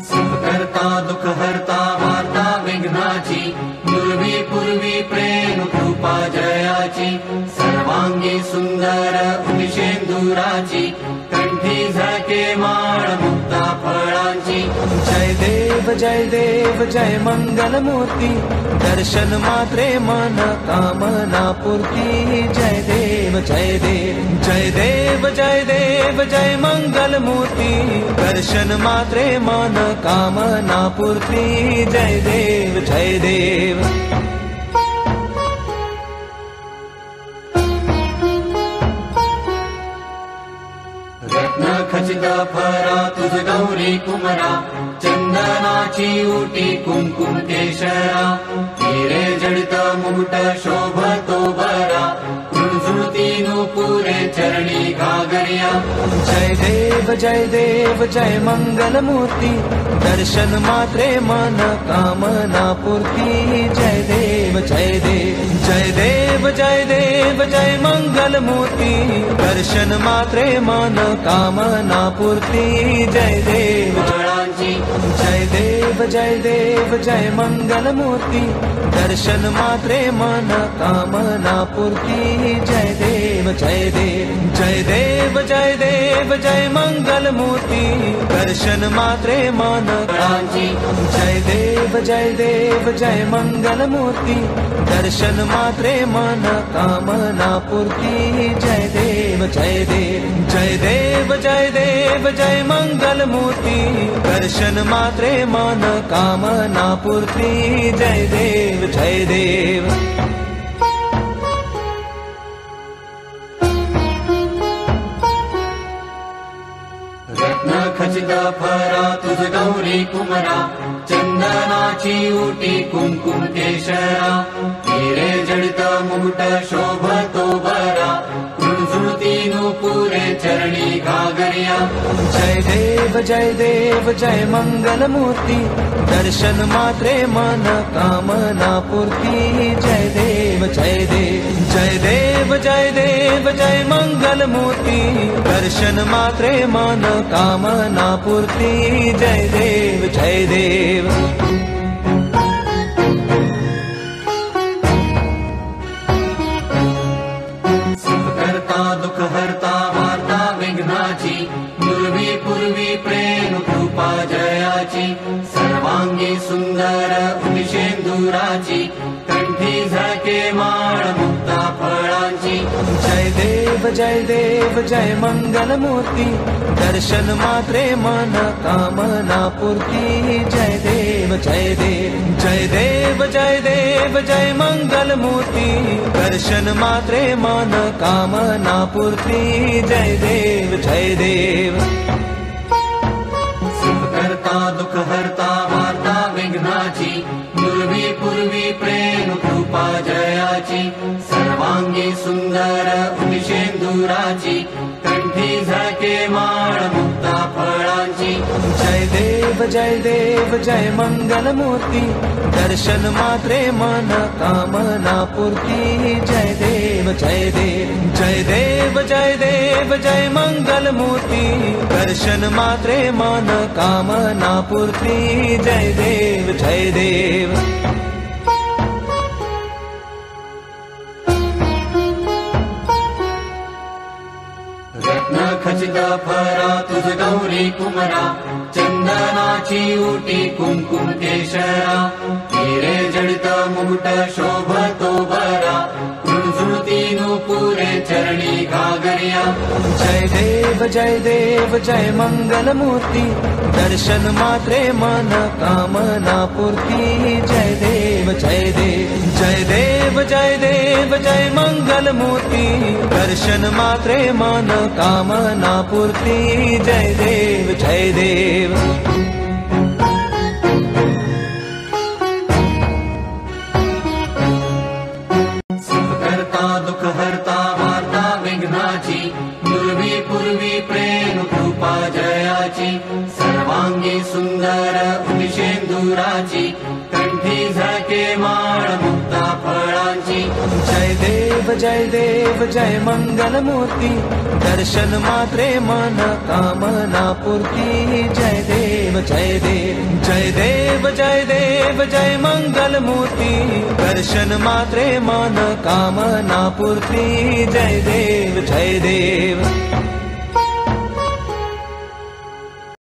सुखकर्ता दुख हरता वार्ता विघ्नाची पूर्वी पूर्वी प्रेम कृपा जयाची सर्वांगी सुंदर उपेंदुराची कंठी झळके माळ मुक्ता फळांची। जय देव जय देव जय मंगल मूर्ती दर्शन मात्रे मन कामना पूर्ती। जय देव जय देव जय देव जय देव जय मंगल मूर्ती दर्शन मात्रे मन कामना पूर्ति। जय देव जय देव। रत्न खचित फरा तुझ गौरी कुमरा चंदनाची उटी कुमकुम केशरा हिरे जडित मुकुट शोभतो बरा कुंजुती नूपुरे चरणी घागरिया। जय देव जय मंगल मूर्ति दर्शन मात्रे मन कामना पूर्ति। जय देव जय देव जय देव जय देव जय मंगल मूर्ति दर्शन मात्रे मन कामना पूर्ति। जय देव। जय देव जय देव जय मंगल मूर्ति दर्शन मात्रे मन कामना पूर्ति। जय देव जय देव जय देव जय देव जय मंगल मूर्ति दर्शन मात्रे मन कामना। जय देव जय मंगल मूर्ति दर्शन मात्रे मन कामना पूर्ति। जय देव जय देव जय देव जय देव जय मंगल मूर्ति दर्शन मात्रे मन कामना पूर्ति। जय देव जय देव। रत्न खचित फरा तुझ गौरी कुमरा चंदनाची उटी कुमकुम केशरा हिरे जडित मुकुट शोभतो बरा कुंजुती नूपुरे चरणी घागरिया। जय देव जय मंगल मूर्ति दर्शन मात्रे मन कामना पूर्ति। जय देव जय देव जय देव जय देव जय मंगल मूर्ति दर्शन मात्रे मन कामना पूर्ति। जय देव जय देव। सुखकर्ता दुख हरता वार्ता विघ्नाची पूर्वी पूर्वी प्रेम कृपा जयाची सर्वांगी सुंदर उपेंदुराची कंठी झळके माळ मुक्ता फळांची। जय देव जय मंगल मूर्ति दर्शन मात्रे मन कामना पूर्ति। जय देव जय देव जय देव जय देव जय मंगल मूर्ति दर्शन मात्रे मन कामना पूर्ति। जय देव जय देव। सुखकर्ता दुख हरता वार्ता विघ्नाची पूर्वी पूर्वी प्रेम कृपा जयाची सर्वांगी सुंदर उपेंदुराची कंठी झळके माळ मुक्ता फळांची। जय देव जय मंगल मूर्ति दर्शन मात्रे मन कामना पूर्ति। जय देव जय देव जय देव जय देव जय मंगल मूर्ति दर्शन मात्रे मन कामना पूर्ति। जय देव जय देव। रत्न खचित फरा तुझ गौरी कुमरा चंदनाची उटी कुमकुम केशरा हिरे जडित मुकुट शोभतो बरा कुंजुती नूपुरे चरणी घागरिया। जय देव जय मंगल मूर्ति दर्शन मात्रे मन कामना पूर्ति। जय देव जय देव जय देव जय देव जय मंगल मूर्ति दर्शन मात्रे मन कामना पूर्ति। जय देव जय देव। सुखकर्ता दुख हरता वार्ता विघ्नाची पूर्वी पूर्वी प्रेम कृपा जयाची सर्वांगी सुंदर उपेंदुराची कंठी झळके माळ मुक्ता फळांची। जय देव जय मंगल मूर्ति दर्शन मात्रे मन कामना पूर्ति। जय देव जय मंगल मूर्ति दर्शन मात्रे मन कामना पूर्ति। जय देव